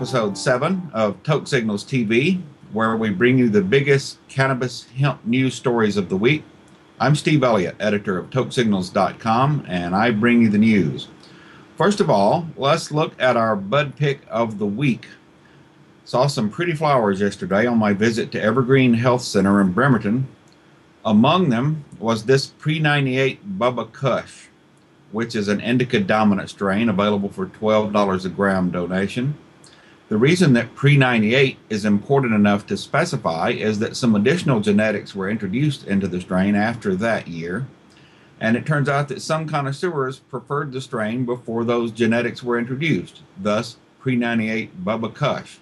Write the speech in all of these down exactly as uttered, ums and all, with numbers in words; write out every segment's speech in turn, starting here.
episode seven of Toke Signals T V, where we bring you the biggest cannabis hemp news stories of the week. I'm Steve Elliott, editor of Toke Signals dot com, and I bring you the news. First of all, let's look at our bud pick of the week. Saw some pretty flowers yesterday on my visit to Evergreen Health Center in Bremerton. Among them was this pre ninety-eight Bubba Kush, which is an indica dominant strain available for twelve dollars a gram donation. The reason that pre ninety-eight is important enough to specify is that some additional genetics were introduced into the strain after that year, and it turns out that some connoisseurs preferred the strain before those genetics were introduced, thus pre ninety-eight Bubba Kush.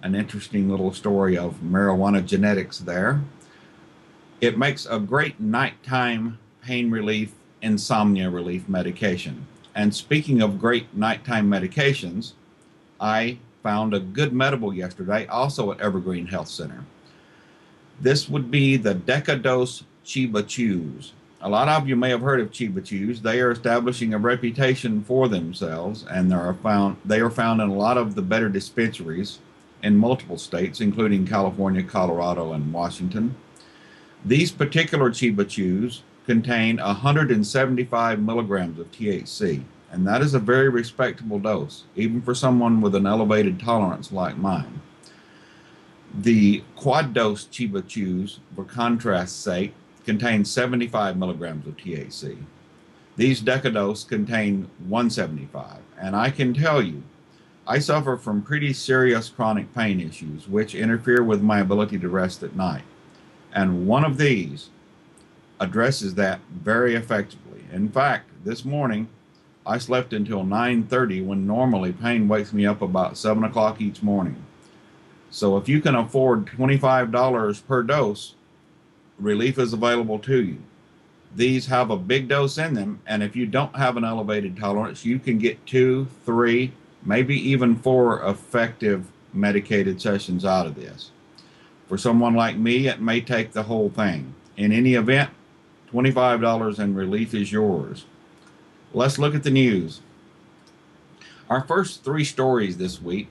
An interesting little story of marijuana genetics there. It makes a great nighttime pain relief, insomnia relief medication. And speaking of great nighttime medications, I found a good medical yesterday, also at Evergreen Health Center. This would be the Decadose Chiba Chews. A lot of you may have heard of Chiba Chews. They are establishing a reputation for themselves, and they are found, they are found in a lot of the better dispensaries in multiple states, including California, Colorado, and Washington. These particular Chiba Chews contain one hundred seventy-five milligrams of T H C, and that is a very respectable dose, even for someone with an elevated tolerance like mine. The quad-dose Chiba Chews, for contrast's sake, contain seventy-five milligrams of T H C. These Decadose contain one hundred seventy-five, and I can tell you, I suffer from pretty serious chronic pain issues, which interfere with my ability to rest at night. And one of these addresses that very effectively. In fact, this morning, I slept until nine thirty when normally pain wakes me up about seven o'clock each morning. So if you can afford twenty-five dollars per dose, relief is available to you. These have a big dose in them, and if you don't have an elevated tolerance, you can get two, three, maybe even four effective medicated sessions out of this. For someone like me, it may take the whole thing. In any event, twenty-five dollars and relief is yours. Let's look at the news. Our first three stories this week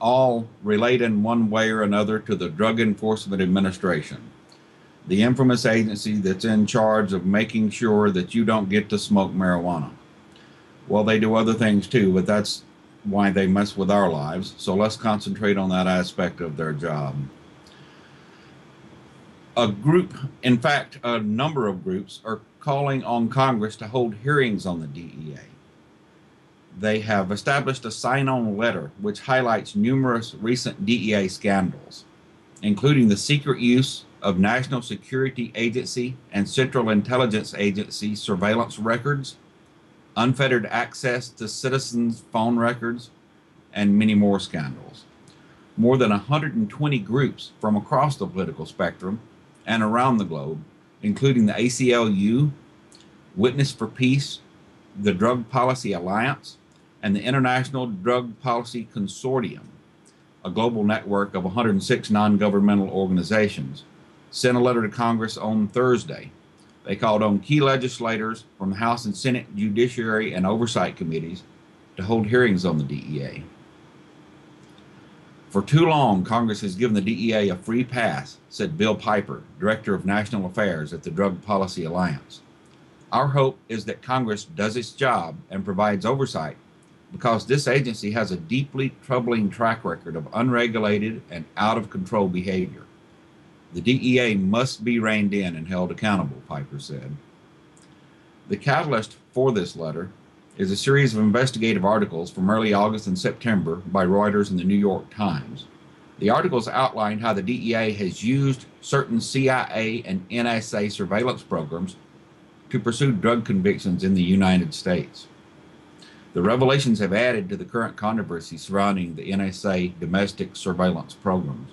all relate in one way or another to the Drug Enforcement Administration, the infamous agency that's in charge of making sure that you don't get to smoke marijuana. Well, they do other things too, but that's why they mess with our lives. So let's concentrate on that aspect of their job. A group, in fact, a number of groups are calling on Congress to hold hearings on the D E A. They have established a sign-on letter which highlights numerous recent D E A scandals, including the secret use of National Security Agency and Central Intelligence Agency surveillance records, unfettered access to citizens' phone records, and many more scandals. More than one hundred twenty groups from across the political spectrum and around the globe, including the A C L U, Witness for Peace, the Drug Policy Alliance, and the International Drug Policy Consortium, a global network of one hundred six non-governmental organizations, sent a letter to Congress on Thursday. They called on key legislators from House and Senate Judiciary and Oversight Committees to hold hearings on the D E A. For too long, Congress has given the D E A a free pass, said Bill Piper, Director of National Affairs at the Drug Policy Alliance. Our hope is that Congress does its job and provides oversight, because this agency has a deeply troubling track record of unregulated and out-of-control behavior. The D E A must be reined in and held accountable, Piper said. The catalyst for this letter is a series of investigative articles from early August and September by Reuters and the New York Times. The articles outline how the D E A has used certain C I A and N S A surveillance programs to pursue drug convictions in the United States. The revelations have added to the current controversy surrounding the N S A domestic surveillance programs.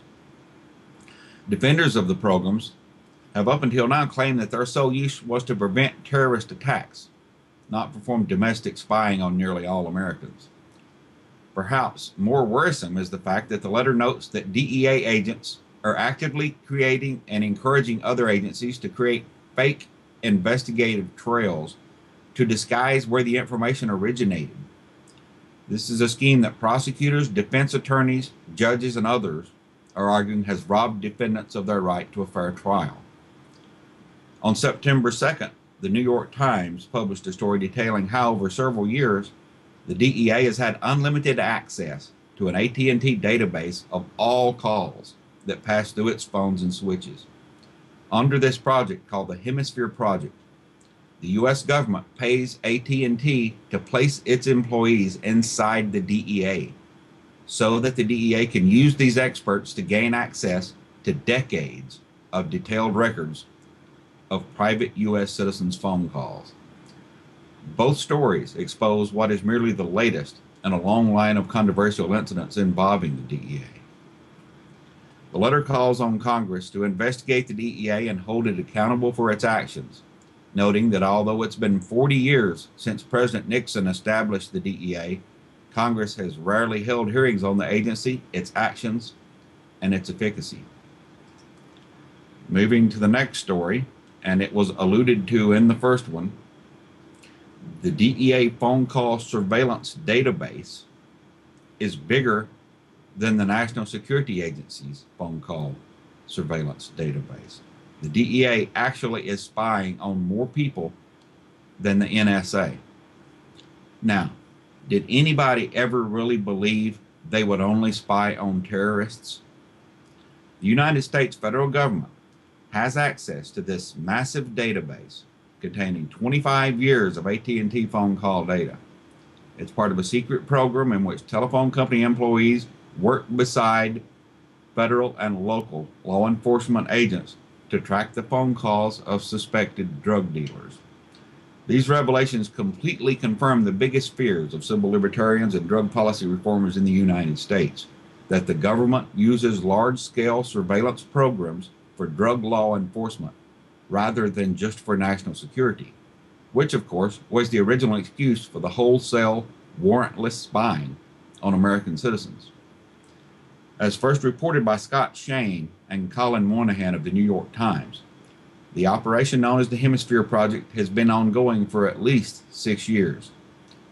Defenders of the programs have up until now claimed that their sole use was to prevent terrorist attacks, not perform domestic spying on nearly all Americans. Perhaps more worrisome is the fact that the letter notes that D E A agents are actively creating and encouraging other agencies to create fake investigative trails to disguise where the information originated. This is a scheme that prosecutors, defense attorneys, judges, and others are arguing has robbed defendants of their right to a fair trial. On September second, the New York Times published a story detailing how over several years, the D E A has had unlimited access to an A T and T database of all calls that pass through its phones and switches. Under this project, called the Hemisphere Project, the U S government pays A T and T to place its employees inside the D E A so that the D E A can use these experts to gain access to decades of detailed records of private U S citizens' phone calls. Both stories expose what is merely the latest in a long line of controversial incidents involving the D E A. The letter calls on Congress to investigate the D E A and hold it accountable for its actions, noting that although it's been forty years since President Nixon established the D E A, Congress has rarely held hearings on the agency, its actions, and its efficacy. Moving to the next story, and it was alluded to in the first one, the D E A phone call surveillance database is bigger than the National Security Agency's phone call surveillance database. The D E A actually is spying on more people than the N S A. Now, did anybody ever really believe they would only spy on terrorists? The United States federal government has access to this massive database containing twenty-five years of A T and T phone call data. It's part of a secret program in which telephone company employees work beside federal and local law enforcement agents to track the phone calls of suspected drug dealers. These revelations completely confirm the biggest fears of civil libertarians and drug policy reformers in the United States, that the government uses large-scale surveillance programs for drug law enforcement rather than just for national security, which of course was the original excuse for the wholesale warrantless spying on American citizens. As first reported by Scott Shane and Colin Moynihan of the New York Times, the operation known as the Hemisphere Project has been ongoing for at least six years.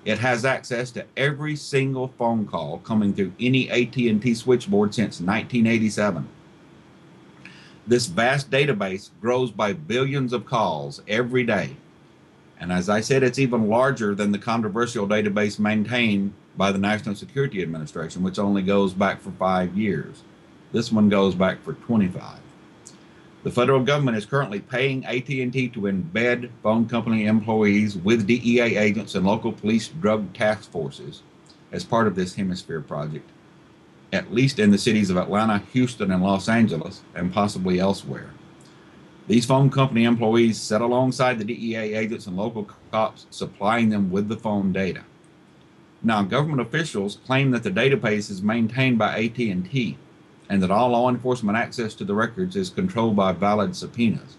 It has access to every single phone call coming through any A T and T switchboard since nineteen eighty-seven. This vast database grows by billions of calls every day. And as I said, it's even larger than the controversial database maintained by the National Security Administration, which only goes back for five years. This one goes back for twenty-five. The federal government is currently paying A T and T to embed phone company employees with D E A agents and local police drug task forces as part of this Hemisphere Project, at least in the cities of Atlanta, Houston, and Los Angeles, and possibly elsewhere. These phone company employees sit alongside the D E A agents and local cops, supplying them with the phone data. Now, government officials claim that the database is maintained by A T and T and that all law enforcement access to the records is controlled by valid subpoenas.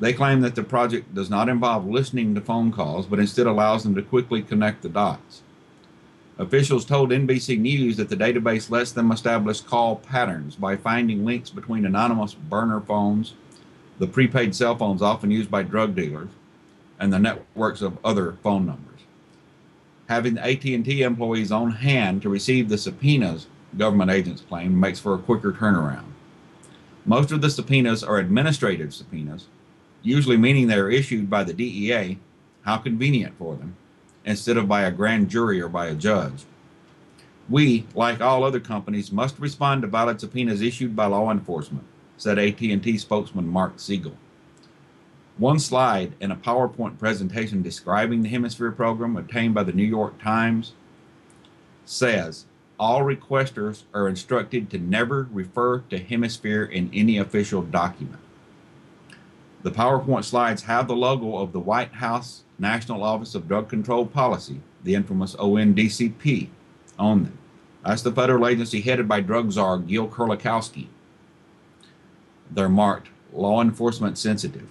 They claim that the project does not involve listening to phone calls, but instead allows them to quickly connect the dots. Officials told N B C News that the database lets them establish call patterns by finding links between anonymous burner phones, the prepaid cell phones often used by drug dealers, and the networks of other phone numbers. Having the A T and T employees on hand to receive the subpoenas, government agents claim, makes for a quicker turnaround. Most of the subpoenas are administrative subpoenas, usually meaning they are issued by the D E A, how convenient for them, instead of by a grand jury or by a judge. We, like all other companies, must respond to valid subpoenas issued by law enforcement, said A T and T spokesman Mark Siegel. One slide in a PowerPoint presentation describing the Hemisphere program obtained by the New York Times says, all requesters are instructed to never refer to Hemisphere in any official document. The PowerPoint slides have the logo of the White House National Office of Drug Control Policy, the infamous O N D C P, on them. That's the federal agency headed by drug czar Gil Kurlikowski. They're marked law enforcement sensitive.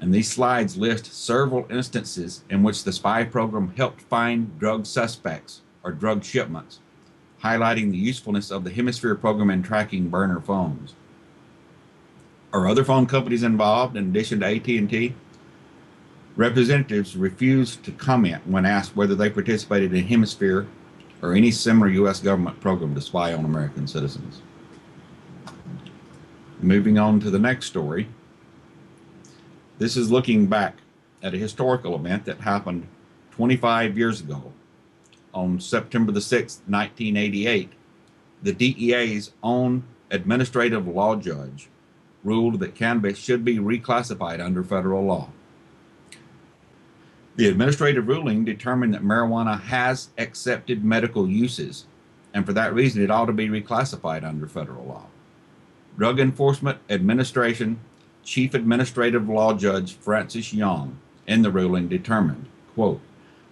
And these slides list several instances in which the spy program helped find drug suspects or drug shipments, highlighting the usefulness of the Hemisphere program in tracking burner phones. Are other phone companies involved in addition to A T and T? Representatives refused to comment when asked whether they participated in Hemisphere or any similar U S government program to spy on American citizens. Moving on to the next story. This is looking back at a historical event that happened twenty-five years ago. On September the sixth, nineteen eighty-eight, the D E A's own administrative law judge ruled that cannabis should be reclassified under federal law. The administrative ruling determined that marijuana has accepted medical uses, and for that reason, it ought to be reclassified under federal law. Drug Enforcement Administration Chief Administrative Law Judge Francis Young in the ruling determined, quote,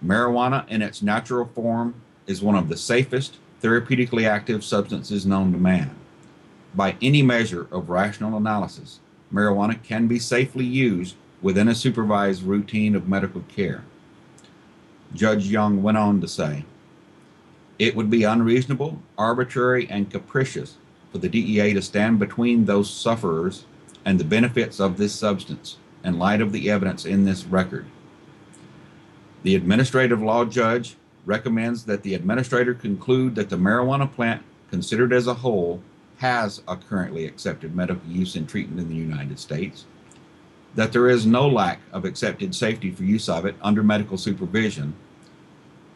marijuana in its natural form is one of the safest therapeutically active substances known to man. By any measure of rational analysis, marijuana can be safely used within a supervised routine of medical care. Judge Young went on to say, it would be unreasonable, arbitrary, and capricious for the D E A to stand between those sufferers and the benefits of this substance in light of the evidence in this record. The administrative law judge recommends that the administrator conclude that the marijuana plant, considered as a whole, has a currently accepted medical use and treatment in the United States, that there is no lack of accepted safety for use of it under medical supervision,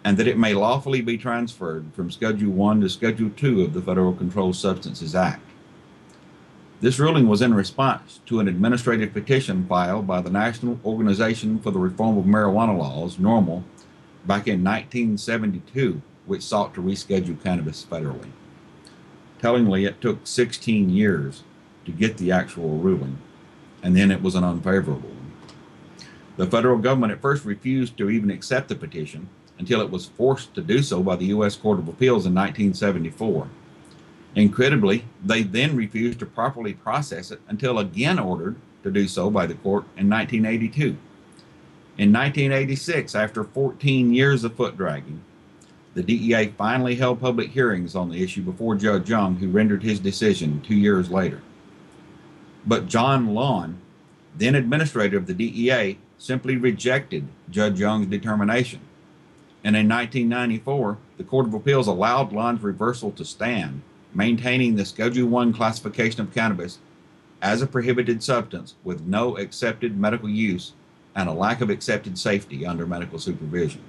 and that it may lawfully be transferred from Schedule one to Schedule two of the Federal Controlled Substances Act. This ruling was in response to an administrative petition filed by the National Organization for the Reform of Marijuana Laws, NORML, back in nineteen seventy-two, which sought to reschedule cannabis federally. Tellingly, it took sixteen years to get the actual ruling, and then it was an unfavorable one. The federal government at first refused to even accept the petition until it was forced to do so by the U S Court of Appeals in nineteen seventy-four. Incredibly, they then refused to properly process it until again ordered to do so by the court in nineteen eighty-two. In nineteen eighty-six, after fourteen years of foot dragging, the D E A finally held public hearings on the issue before Judge Young, who rendered his decision two years later. But John Lawn, then administrator of the D E A, simply rejected Judge Young's determination. And in nineteen ninety-four, the Court of Appeals allowed Lawn's reversal to stand, maintaining the Schedule one classification of cannabis as a prohibited substance with no accepted medical use and a lack of accepted safety under medical supervision.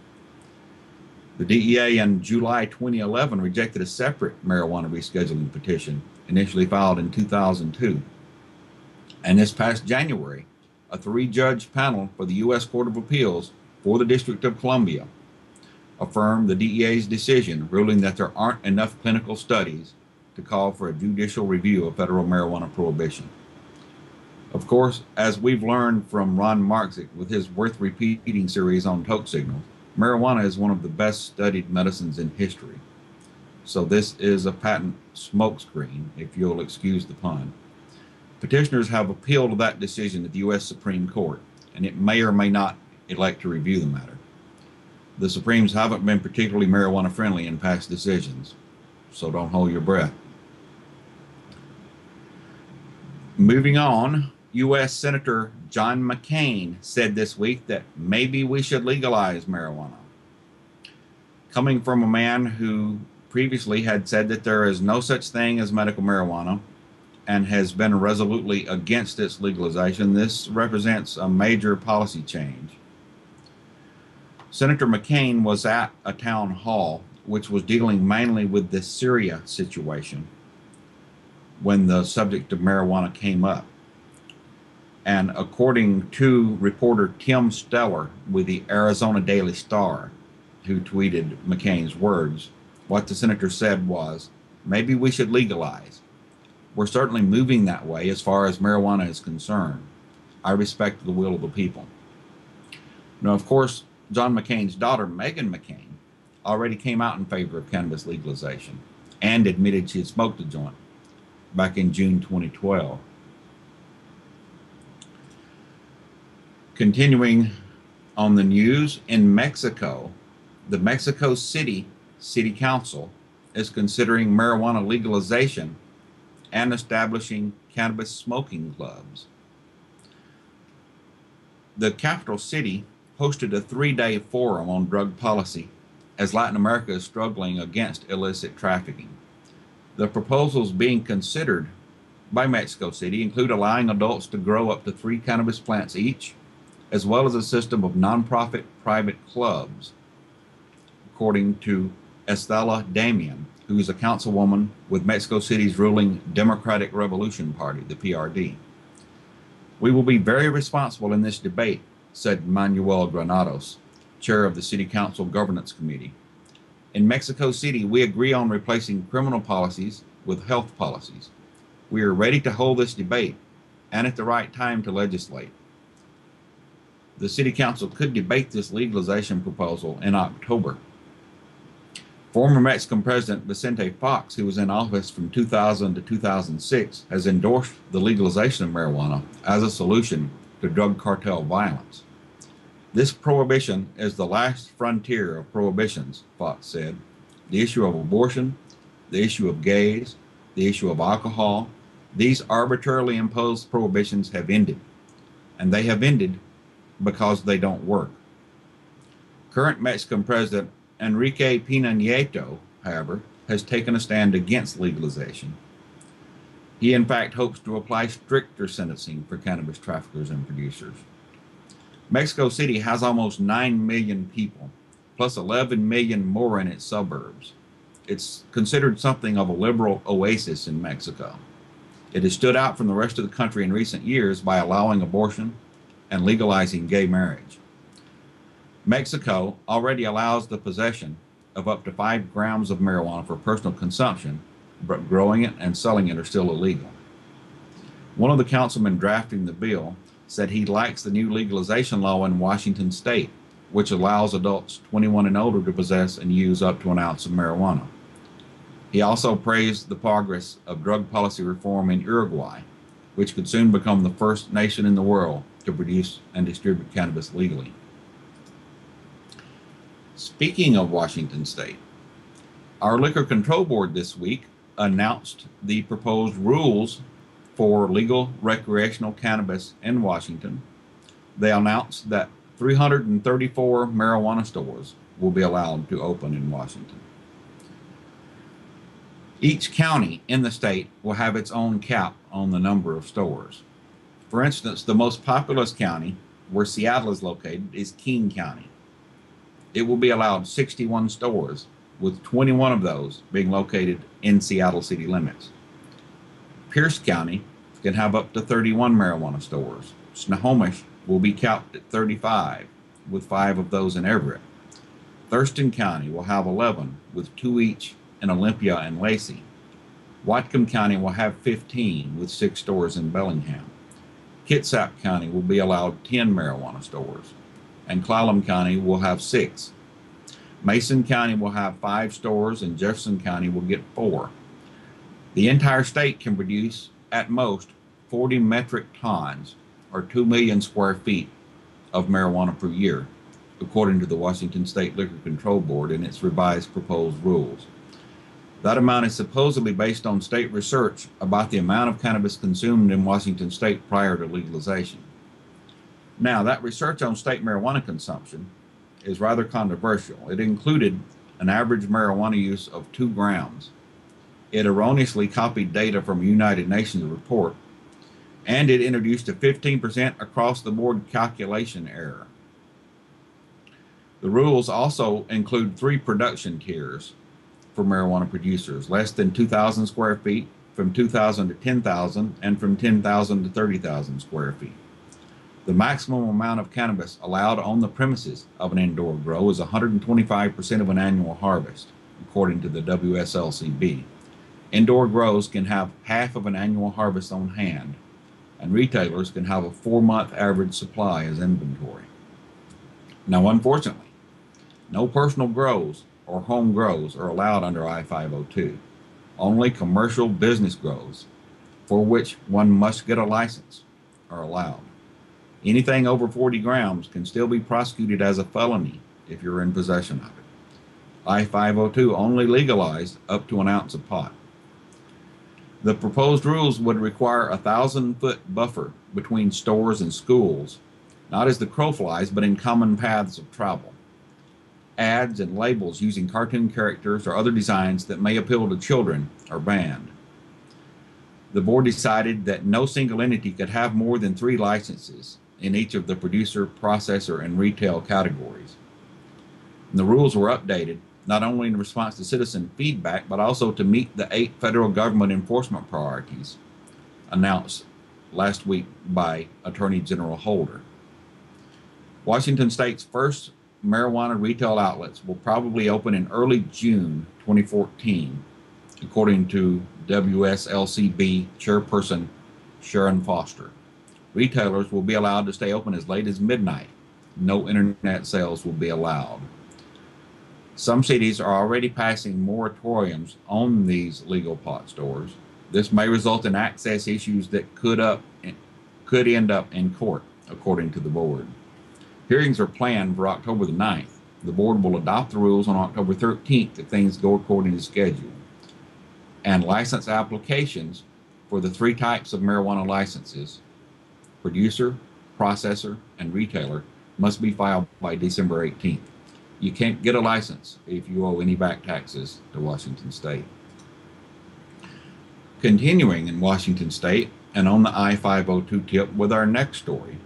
The D E A in July twenty eleven rejected a separate marijuana rescheduling petition initially filed in two thousand two. And this past January, a three-judge panel for the U S Court of Appeals for the District of Columbia affirmed the D E A's decision, ruling that there aren't enough clinical studies to call for a judicial review of federal marijuana prohibition. Of course, as we've learned from Ron Marczyk with his worth repeating series on Toke Signals, marijuana is one of the best studied medicines in history. So this is a patent smokescreen, if you'll excuse the pun. Petitioners have appealed that decision at the U S Supreme Court, and it may or may not elect to review the matter. The Supremes haven't been particularly marijuana friendly in past decisions, so don't hold your breath. Moving on, U S Senator John McCain said this week that maybe we should legalize marijuana. Coming from a man who previously had said that there is no such thing as medical marijuana and has been resolutely against its legalization, this represents a major policy change. Senator McCain was at a town hall which was dealing mainly with the Syria situation when the subject of marijuana came up. And according to reporter Tim Steller with the Arizona Daily Star, who tweeted McCain's words, what the senator said was, maybe we should legalize. We're certainly moving that way as far as marijuana is concerned. I respect the will of the people. Now, of course, John McCain's daughter, Meghan McCain, already came out in favor of cannabis legalization and admitted she had smoked a joint back in June twenty twelve. Continuing on the news, in Mexico, the Mexico City City Council is considering marijuana legalization and establishing cannabis smoking clubs. the capital city hosted a three-day forum on drug policy as Latin America is struggling against illicit trafficking. The proposals being considered by Mexico City include allowing adults to grow up to three cannabis plants each, as well as a system of nonprofit private clubs, according to Estela Damian, who is a councilwoman with Mexico City's ruling Democratic Revolution Party, the P R D. "We will be very responsible in this debate," said Manuel Granados, chair of the City Council Governance Committee. "In Mexico City, we agree on replacing criminal policies with health policies. We are ready to hold this debate and at the right time to legislate." The City Council could debate this legalization proposal in October. Former Mexican President Vicente Fox, who was in office from two thousand to two thousand six, has endorsed the legalization of marijuana as a solution to drug cartel violence. "This prohibition is the last frontier of prohibitions," Fox said. "The issue of abortion, the issue of gays, the issue of alcohol, these arbitrarily imposed prohibitions have ended, and they have ended because they don't work." Current Mexican President Enrique Peña Nieto, however, has taken a stand against legalization. He, in fact, hopes to apply stricter sentencing for cannabis traffickers and producers. Mexico City has almost nine million people, plus eleven million more in its suburbs. It's considered something of a liberal oasis in Mexico. It has stood out from the rest of the country in recent years by allowing abortion and legalizing gay marriage. Mexico already allows the possession of up to five grams of marijuana for personal consumption, but growing it and selling it are still illegal. One of the councilmen drafting the bill said he likes the new legalization law in Washington State, which allows adults twenty-one and older to possess and use up to an ounce of marijuana. He also praised the progress of drug policy reform in Uruguay, which could soon become the first nation in the world to produce and distribute cannabis legally. Speaking of Washington State, our Liquor Control Board this week announced the proposed rules for legal recreational cannabis in Washington. They announced that three hundred thirty-four marijuana stores will be allowed to open in Washington. Each county in the state will have its own cap on the number of stores. For instance, the most populous county, where Seattle is located, is King County. It will be allowed sixty-one stores, with twenty-one of those being located in Seattle city limits. Pierce County can have up to thirty-one marijuana stores. Snohomish will be capped at thirty-five, with five of those in Everett. Thurston County will have eleven, with two each in Olympia and Lacey. Whatcom County will have fifteen, with six stores in Bellingham. Kitsap County will be allowed ten marijuana stores, and Clallam County will have six. Mason County will have five stores, and Jefferson County will get four. The entire state can produce, at most, forty metric tons, or two million square feet, of marijuana per year, according to the Washington State Liquor Control Board and its revised proposed rules. That amount is supposedly based on state research about the amount of cannabis consumed in Washington state prior to legalization. Now, that research on state marijuana consumption is rather controversial. It included an average marijuana use of two grams. It erroneously copied data from a United Nations report, and it introduced a fifteen percent across-the-board calculation error. The rules also include three production tiers for marijuana producers: less than two thousand square feet, from two thousand to ten thousand, and from ten thousand to thirty thousand square feet. The maximum amount of cannabis allowed on the premises of an indoor grow is one hundred twenty-five percent of an annual harvest, according to the W S L C B. Indoor grows can have half of an annual harvest on hand, and retailers can have a four-month average supply as inventory. Now, unfortunately, no personal grows or home grows are allowed under I five oh two. Only commercial business grows, for which one must get a license, are allowed. Anything over forty grams can still be prosecuted as a felony if you're in possession of it. I five oh two only legalized up to an ounce of pot. The proposed rules would require a thousand-foot buffer between stores and schools not as the crow flies, but in common paths of travel. Ads and labels using cartoon characters or other designs that may appeal to children are banned. The board decided that no single entity could have more than three licenses in each of the producer, processor, and retail categories. And the rules were updated not only in response to citizen feedback, but also to meet the eight federal government enforcement priorities announced last week by Attorney General Holder. Washington State's first marijuana retail outlets will probably open in early June twenty fourteen, according to W S L C B chairperson Sharon Foster. Retailers will be allowed to stay open as late as midnight. No internet sales will be allowed. Some cities are already passing moratoriums on these legal pot stores. This may result in access issues that could, up, could end up in court, according to the board. Hearings are planned for October the ninth. The board will adopt the rules on October thirteenth if things go according to schedule. And license applications for the three types of marijuana licenses, producer, processor, and retailer, must be filed by December eighteenth. You can't get a license if you owe any back taxes to Washington State. Continuing in Washington State and on the I five oh two tip with our next story.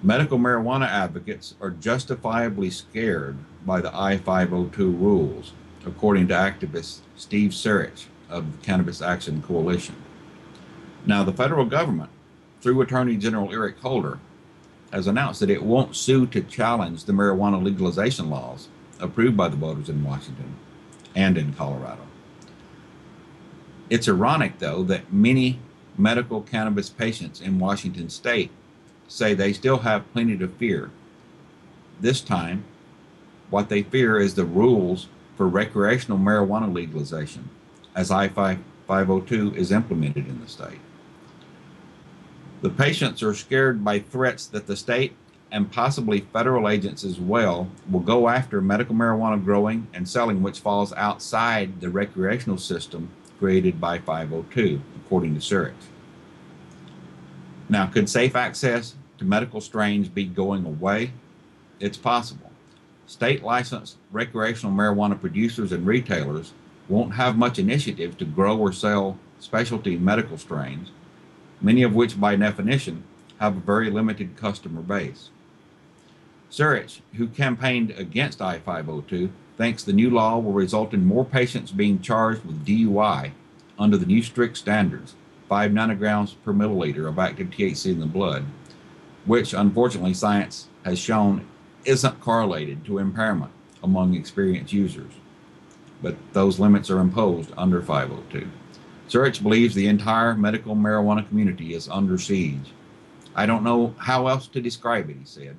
Medical marijuana advocates are justifiably scared by the I five oh two rules, according to activist Steve Sarich of the Cannabis Action Coalition. Now, the federal government, through Attorney General Eric Holder, has announced that it won't sue to challenge the marijuana legalization laws approved by the voters in Washington and in Colorado. It's ironic, though, that many medical cannabis patients in Washington state say they still have plenty to fear. This time, what they fear is the rules for recreational marijuana legalization as I five oh two is implemented in the state. The patients are scared by threats that the state and possibly federal agents as well will go after medical marijuana growing and selling, which falls outside the recreational system created by five oh two, according to Sarich. Now, could safe access to medical strains be going away? It's possible. State-licensed recreational marijuana producers and retailers won't have much initiative to grow or sell specialty medical strains, many of which by definition have a very limited customer base. Sarich, who campaigned against I five oh two, thinks the new law will result in more patients being charged with D U I under the new strict standards, five nanograms per milliliter of active T H C in the blood, which unfortunately science has shown isn't correlated to impairment among experienced users. But those limits are imposed under five oh two. Sarich believes the entire medical marijuana community is under siege. I don't know how else to describe it, he said.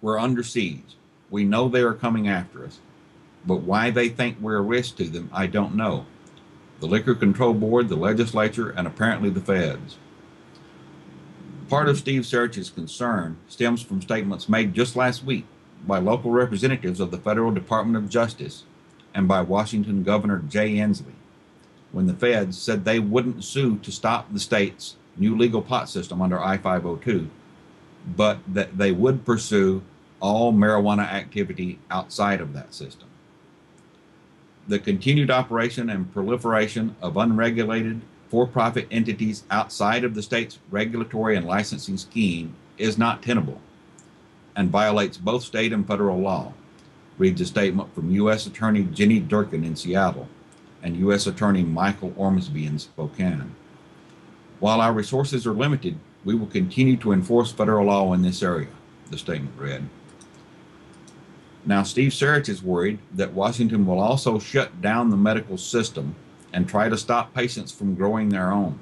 We're under siege. We know they are coming after us, but why they think we're a risk to them, I don't know. The Liquor Control Board, the legislature, and apparently the feds. Part of Steve Sarich's concern stems from statements made just last week by local representatives of the Federal Department of Justice and by Washington Governor Jay Inslee, when the feds said they wouldn't sue to stop the state's new legal pot system under I five oh two, but that they would pursue all marijuana activity outside of that system. The continued operation and proliferation of unregulated for-profit entities outside of the state's regulatory and licensing scheme is not tenable and violates both state and federal law, reads a statement from U S Attorney Jenny Durkin in Seattle and U S Attorney Michael Ormsby in Spokane. While our resources are limited, we will continue to enforce federal law in this area, the statement read. Now, Steve Sarich is worried that Washington will also shut down the medical system and try to stop patients from growing their own.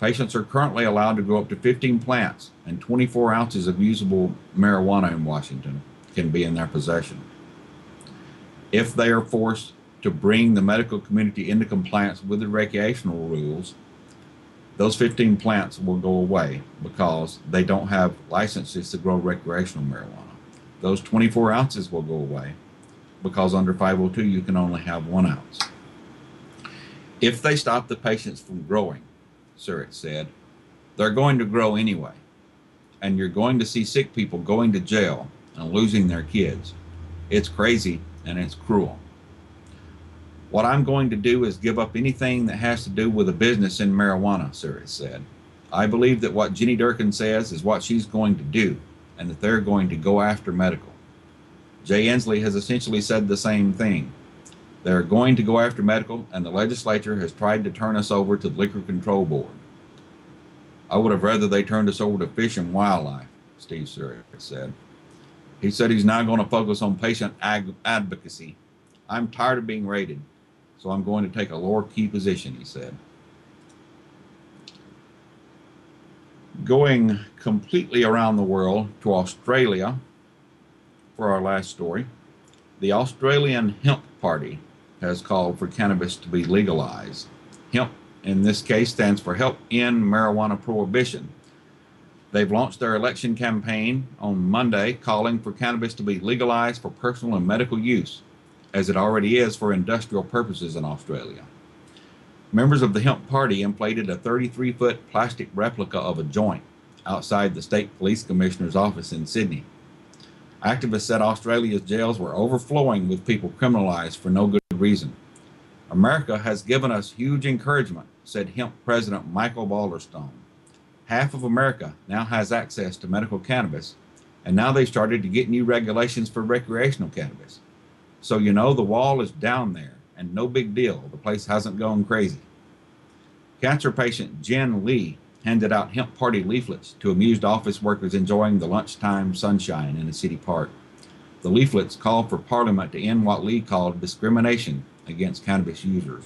Patients are currently allowed to grow up to fifteen plants, and twenty-four ounces of usable marijuana in Washington can be in their possession. If they are forced to bring the medical community into compliance with the recreational rules, those fifteen plants will go away because they don't have licenses to grow recreational marijuana. Those twenty-four ounces will go away because under five oh two you can only have one ounce. If they stop the patients from growing, Sarich said, they're going to grow anyway. and you're going to see sick people going to jail and losing their kids. It's crazy and it's cruel. What I'm going to do is give up anything that has to do with a business in marijuana, Sarich said. I believe that what Jenny Durkin says is what she's going to do, and that they're going to go after medical. Jay Inslee has essentially said the same thing. They're going to go after medical, and the legislature has tried to turn us over to the Liquor Control Board. I would have rather they turned us over to Fish and Wildlife, Steve Sarich said. He said he's now going to focus on patient ag advocacy. I'm tired of being raided, so I'm going to take a lower key position, he said. Going completely around the world to Australia for our last story, the Australian Hemp Party has called for cannabis to be legalized. Hemp, in this case, stands for Help End Marijuana Prohibition. They've launched their election campaign on Monday, calling for cannabis to be legalized for personal and medical use, as it already is for industrial purposes in Australia. Members of the Hemp Party inflated a thirty-three foot plastic replica of a joint outside the state police commissioner's office in Sydney. Activists said Australia's jails were overflowing with people criminalized for no good reason. America has given us huge encouragement, said Hemp President Michael Balderstone. Half of America now has access to medical cannabis, and now they've started to get new regulations for recreational cannabis. So you know the wall is down there, and no big deal, the place hasn't gone crazy. Cancer patient Jen Lee handed out Hemp Party leaflets to amused office workers enjoying the lunchtime sunshine in a city park. The leaflets called for Parliament to end what Lee called discrimination against cannabis users.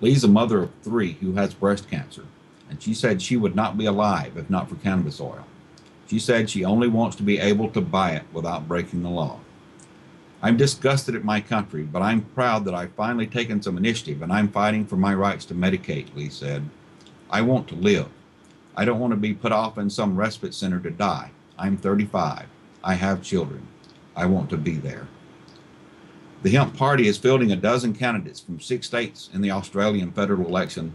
Lee's a mother of three who has breast cancer, and she said she would not be alive if not for cannabis oil. She said she only wants to be able to buy it without breaking the law. I'm disgusted at my country, but I'm proud that I've finally taken some initiative, and I'm fighting for my rights to medicate, Lee said. I want to live. I don't want to be put off in some respite center to die. I'm thirty-five. I have children. I want to be there. The Hemp Party is fielding a dozen candidates from six states in the Australian federal election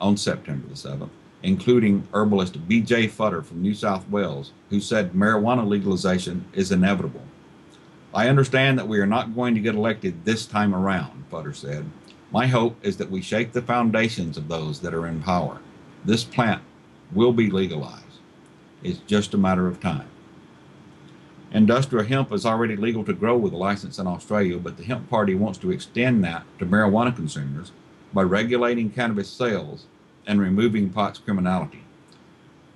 on September the seventh, including herbalist B J Futter from New South Wales, who said marijuana legalization is inevitable. I understand that we are not going to get elected this time around, Futter said. My hope is that we shake the foundations of those that are in power. This plant will be legalized. It's just a matter of time. Industrial hemp is already legal to grow with a license in Australia, but the Hemp Party wants to extend that to marijuana consumers by regulating cannabis sales and removing pot's criminality.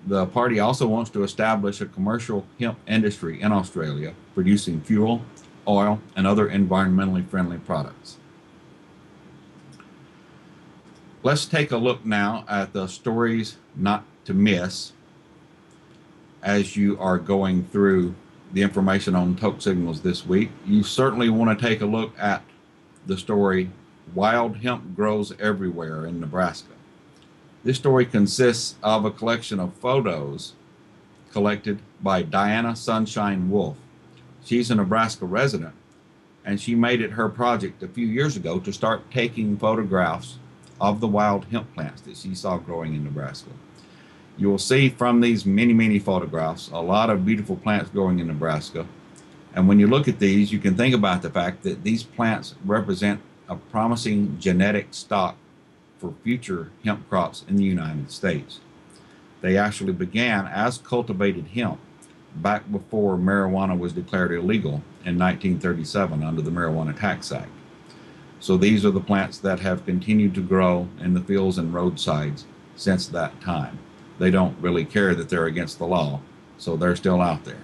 The party also wants to establish a commercial hemp industry in Australia, producing fuel, oil, and other environmentally friendly products. Let's take a look now at the stories not to miss as you are going through the information on Toke Signals this week. You certainly want to take a look at the story, Wild Hemp Grows Everywhere in Nebraska. This story consists of a collection of photos collected by Diana Sunshine Wolf. She's a Nebraska resident, and she made it her project a few years ago to start taking photographs of the wild hemp plants that she saw growing in Nebraska. You will see from these many, many photographs a lot of beautiful plants growing in Nebraska. And when you look at these, you can think about the fact that these plants represent a promising genetic stock for future hemp crops in the United States. They actually began as cultivated hemp back before marijuana was declared illegal in nineteen thirty-seven under the Marijuana Tax Act. So these are the plants that have continued to grow in the fields and roadsides since that time. They don't really care that they're against the law, so they're still out there.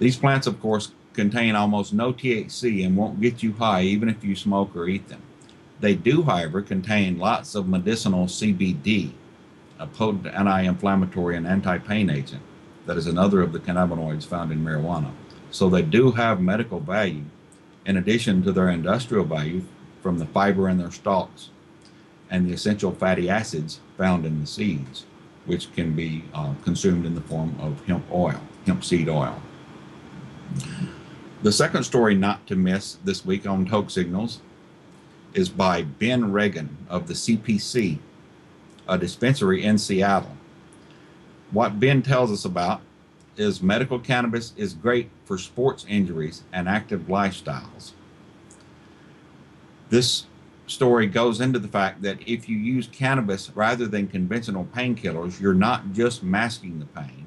These plants, of course, contain almost no T H C and won't get you high even if you smoke or eat them. They do, however, contain lots of medicinal C B D, a potent anti-inflammatory and anti-pain agent that is another of the cannabinoids found in marijuana. So they do have medical value in addition to their industrial value from the fiber in their stalks and the essential fatty acids found in the seeds, which can be uh, consumed in the form of hemp oil, hemp seed oil. The second story not to miss this week on Toke Signals is by Ben Reagan of the C P C, a dispensary in Seattle. What Ben tells us about is medical cannabis is great for sports injuries and active lifestyles. This story goes into the fact that if you use cannabis rather than conventional painkillers, you're not just masking the pain.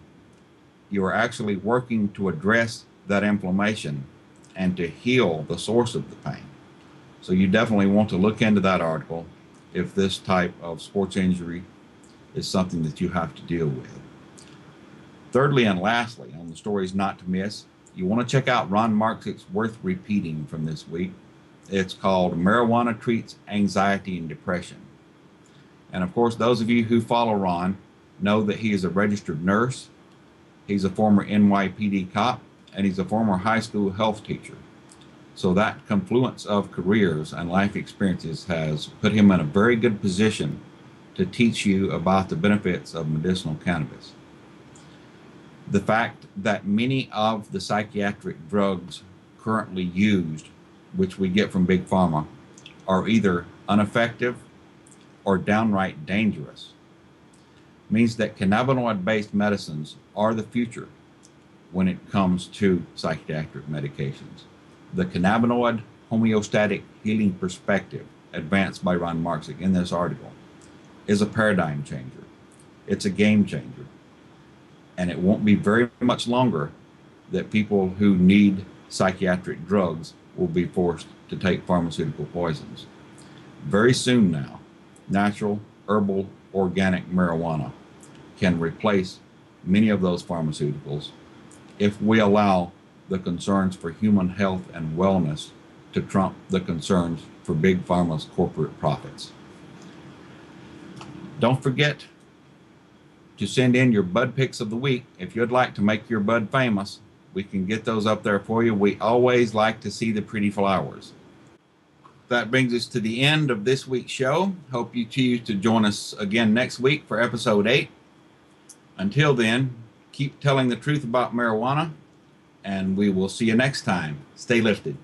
You are actually working to address that inflammation and to heal the source of the pain. So you definitely want to look into that article if this type of sports injury is something that you have to deal with. Thirdly and lastly, on the stories not to miss, you want to check out Ron Marx's Worth Repeating from this week. It's called Marijuana Treats Anxiety and Depression. And of course, those of you who follow Ron know that he is a registered nurse, he's a former N Y P D cop, and he's a former high school health teacher. So that confluence of careers and life experiences has put him in a very good position to teach you about the benefits of medicinal cannabis. The fact that many of the psychiatric drugs currently used, which we get from Big Pharma, are either ineffective or downright dangerous, means that cannabinoid-based medicines are the future when it comes to psychiatric medications. The cannabinoid homeostatic healing perspective advanced by Ron Marczyk in this article is a paradigm changer. It's a game changer. And it won't be very much longer that people who need psychiatric drugs will be forced to take pharmaceutical poisons. Very soon now, natural, herbal, organic marijuana can replace many of those pharmaceuticals if we allow the concerns for human health and wellness to trump the concerns for Big Pharma's corporate profits. Don't forget to send in your bud picks of the week. If you'd like to make your bud famous, we can get those up there for you. We always like to see the pretty flowers. That brings us to the end of this week's show. Hope you choose to join us again next week for episode eight. Until then, keep telling the truth about marijuana, and we will see you next time. Stay lifted.